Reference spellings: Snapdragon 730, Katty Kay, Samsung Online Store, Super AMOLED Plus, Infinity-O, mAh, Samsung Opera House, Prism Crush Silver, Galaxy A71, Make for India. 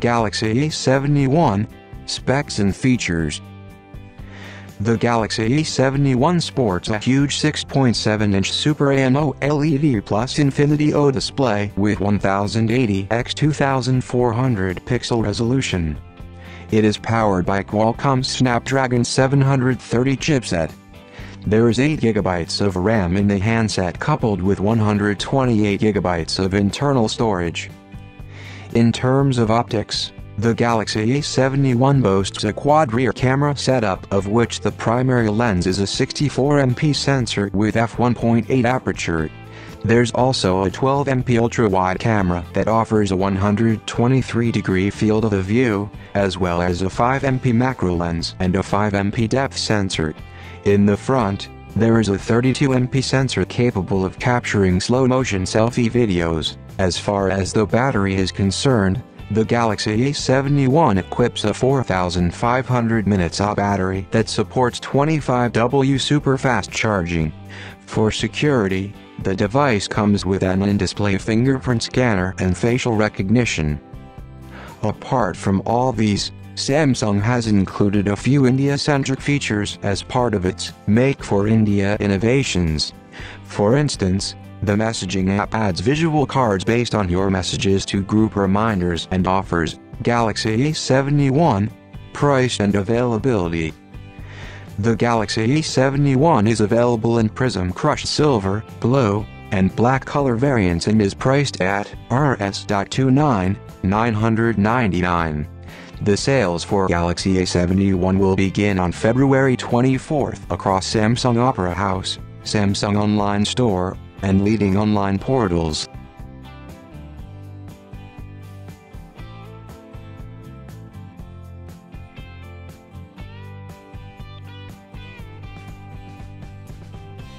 Galaxy A71, specs and features. The Galaxy A71 sports a huge 6.7-inch Super AMOLED Plus Infinity-O display with 1080x2400 pixel resolution. It is powered by Qualcomm's Snapdragon 730 chipset. There is 8GB of RAM in the handset coupled with 128GB of internal storage. In terms of optics, the Galaxy A71 boasts a quad rear camera setup, of which the primary lens is a 64MP sensor with f1.8 aperture. There's also a 12MP ultra-wide camera that offers a 123-degree field of view, as well as a 5MP macro lens and a 5MP depth sensor. In the front, there is a 32MP sensor capable of capturing slow-motion selfie videos. As far as the battery is concerned, the Galaxy A71 equips a 4,500 mAh battery that supports 25W super-fast charging. For security, the device comes with an in-display fingerprint scanner and facial recognition. Apart from all these, Samsung has included a few India-centric features as part of its Make for India innovations. For instance, the messaging app adds visual cards based on your messages to group reminders and offers Galaxy A71 price and availability. The Galaxy A71 is available in Prism Crushed Silver, Blue, and Black color variants and is priced at Rs.29,999. The sales for Galaxy A71 will begin on February 24th across Samsung Opera House, Samsung Online Store, and leading online portals.